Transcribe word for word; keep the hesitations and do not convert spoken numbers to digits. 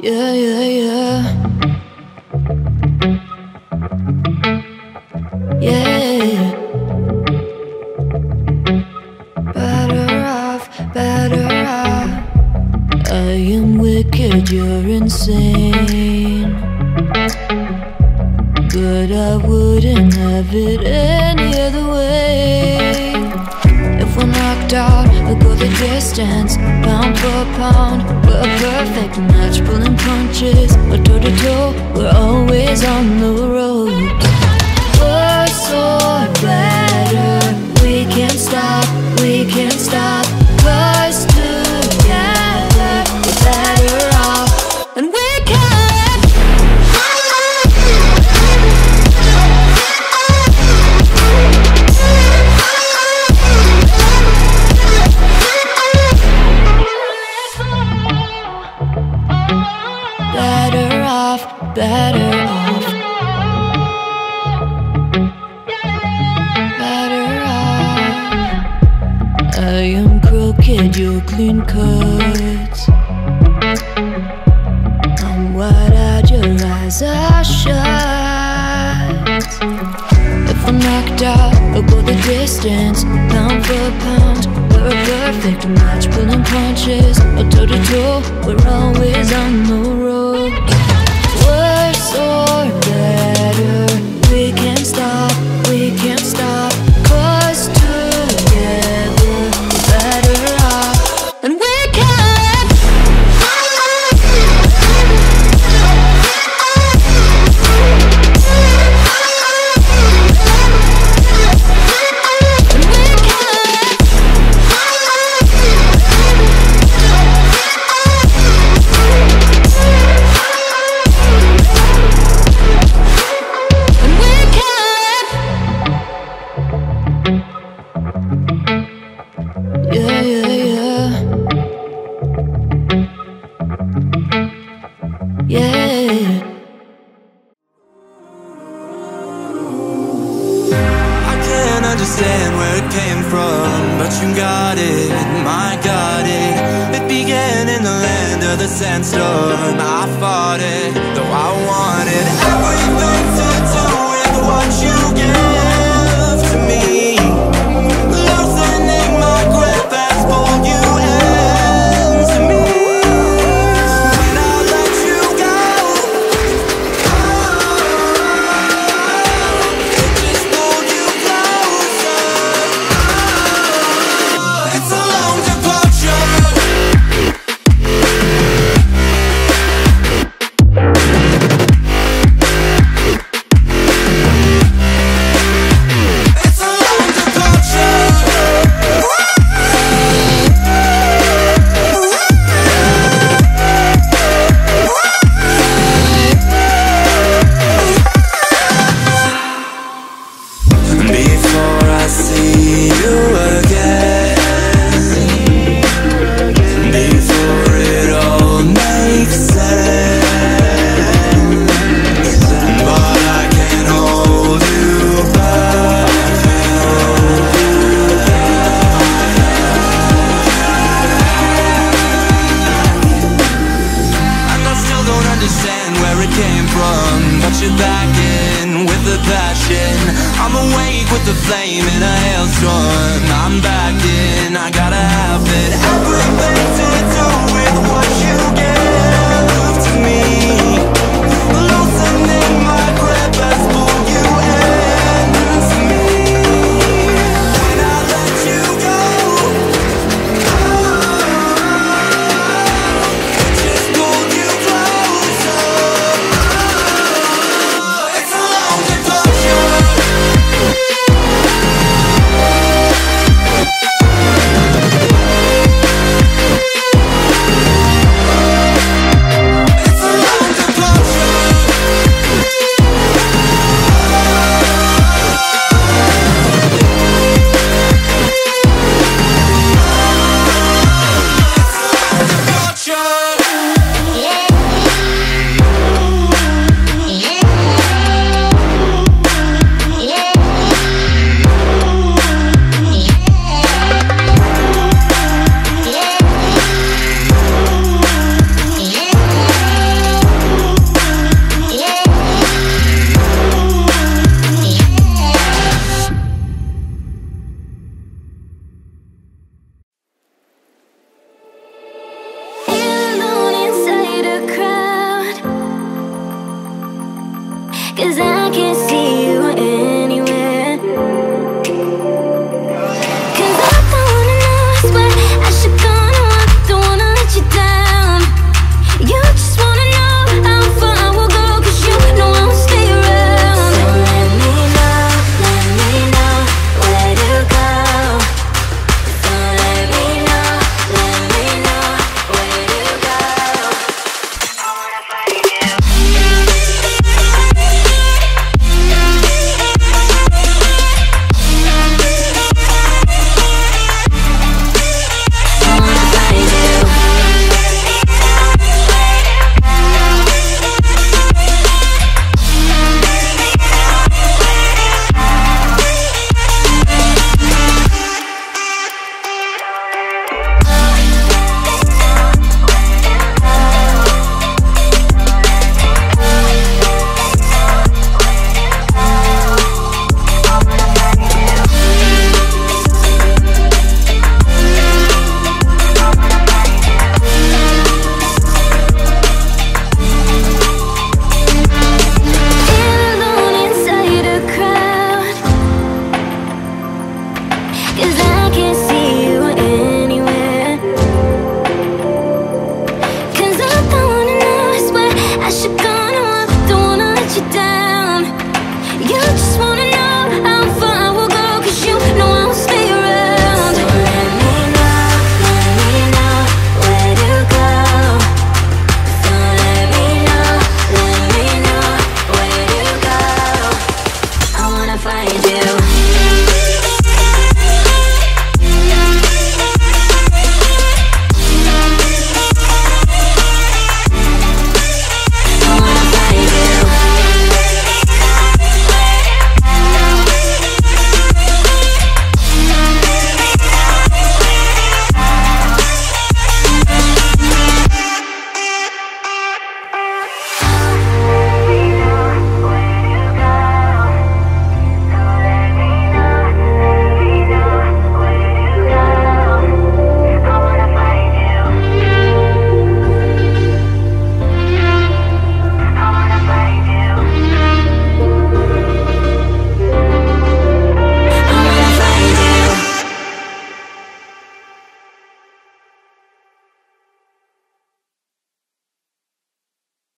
Yeah, yeah, yeah. Yeah. Better off, better off. I am wicked, you're insane, but I wouldn't have it any other way. If we're knocked out, we'll go the distance, pound for pound. We're a perfect match, pulling punches. We're toe to toe, we're always on the road. We're so better, we can't stop, we can't stop. Us together, we're better off, and we can. Better off, better off. Better off. I am crooked, you're clean cut. I'm wide-eyed, your eyes are shut. If I'm knocked out, I'll go the distance, pound for pound. We're a perfect match, pulling punches. We're toe to toe, we're always on the road. Understand where it came from, but you got it, my got it. It began in the land of the sandstorm. I fought it, though I wanted everything to do with what you give to me. Loosening my grip as bold you into me. When I let you go, oh, it just pulled you close. I'm awake with the flame in a hailstorm. I'm back in, I gotta have it. Everything to do with what you get.